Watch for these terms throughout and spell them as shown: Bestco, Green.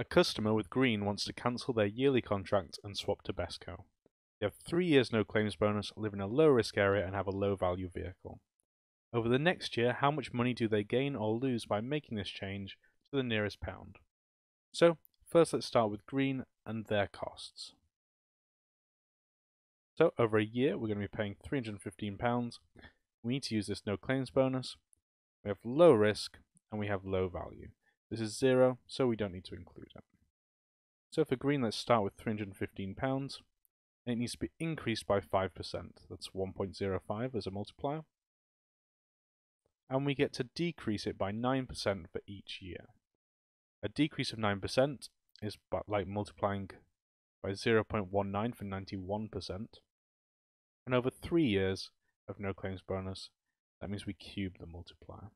A customer with Green wants to cancel their yearly contract and swap to Bestco. They have 3 years no claims bonus, live in a low risk area and have a low value vehicle. Over the next year, how much money do they gain or lose by making this change to the nearest pound? So, first let's start with Green and their costs. So, over a year we're going to be paying £315. We need to use this no claims bonus. We have low risk and we have low value. This is 0, so we don't need to include it. So for Green, let's start with £315. And it needs to be increased by 5%. That's 1.05 as a multiplier. And we get to decrease it by 9% for each year. A decrease of 9% is like multiplying by 0.19 for 91%. And over 3 years of no claims bonus, that means we cube the multiplier.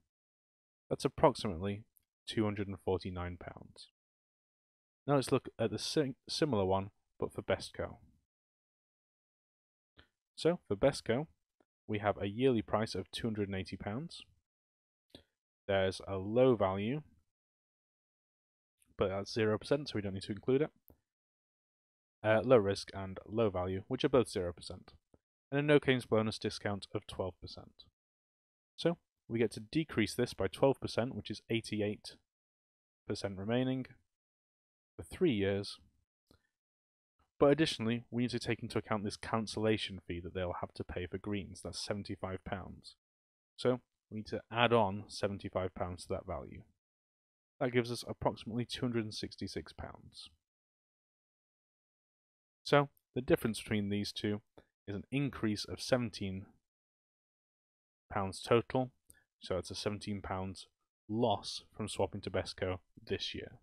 That's approximately £249. Now let's look at the similar one, but for Bestco. So for Bestco, we have a yearly price of £280. There's a low value, but that's 0%, so we don't need to include it. Low risk and low value, which are both 0%. And a no claims bonus discount of 12%. So we get to decrease this by 12%, which is 88% remaining for 3 years. But additionally, we need to take into account this cancellation fee that they'll have to pay for Greens. That's £75. So we need to add on £75 to that value. That gives us approximately £266. So the difference between these two is an increase of £17 total. So it's a £17 loss from swapping to Bestco this year.